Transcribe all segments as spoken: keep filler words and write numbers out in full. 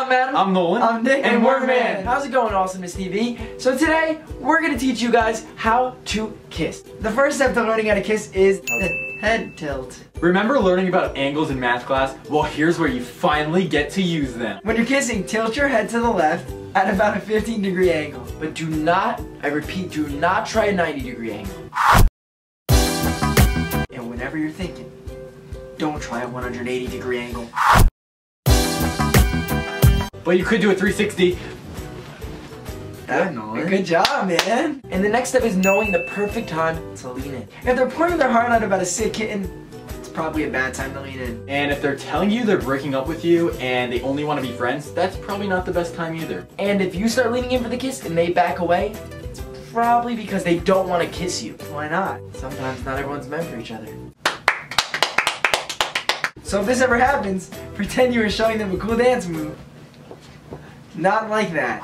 I'm Adam. I'm Nolan. I'm Nick. And, and we're man. How's it going, Awesomeness T V? So today, we're going to teach you guys how to kiss. The first step to learning how to kiss is the head tilt. Remember learning about angles in math class? Well, here's where you finally get to use them. When you're kissing, tilt your head to the left at about a fifteen degree angle. But do not, I repeat, do not try a ninety degree angle. And whenever you're thinking, don't try a one hundred eighty degree angle. But you could do a three sixty. Good, Nolan. Good job, man. And the next step is knowing the perfect time to lean in. If they're pouring their heart out about a sick kitten, it's probably a bad time to lean in. And if they're telling you they're breaking up with you and they only want to be friends, that's probably not the best time either. And if you start leaning in for the kiss and they back away, it's probably because they don't want to kiss you. Why not? Sometimes not everyone's meant for each other. So if this ever happens, pretend you were showing them a cool dance move. Not like that.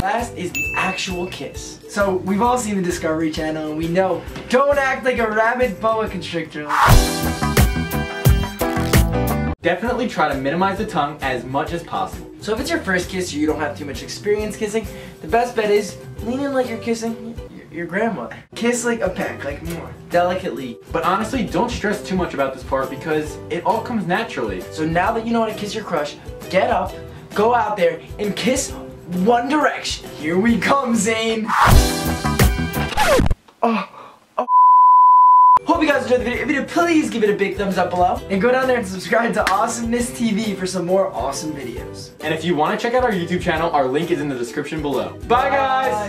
Last is the actual kiss. So we've all seen the Discovery Channel and we know, don't act like a rabid boa constrictor. Definitely try to minimize the tongue as much as possible. So if it's your first kiss or you don't have too much experience kissing, the best bet is lean in like you're kissing your grandma. Kiss like a peck, like more. Delicately. But honestly, don't stress too much about this part because it all comes naturally. So now that you know how to kiss your crush, get up, go out there, and kiss One Direction. Here we come, Zane. Oh, oh. Hope you guys enjoyed the video. If you did, please give it a big thumbs up below. And go down there and subscribe to Awesomeness T V for some more awesome videos. And if you want to check out our YouTube channel, our link is in the description below. Bye, guys! Bye.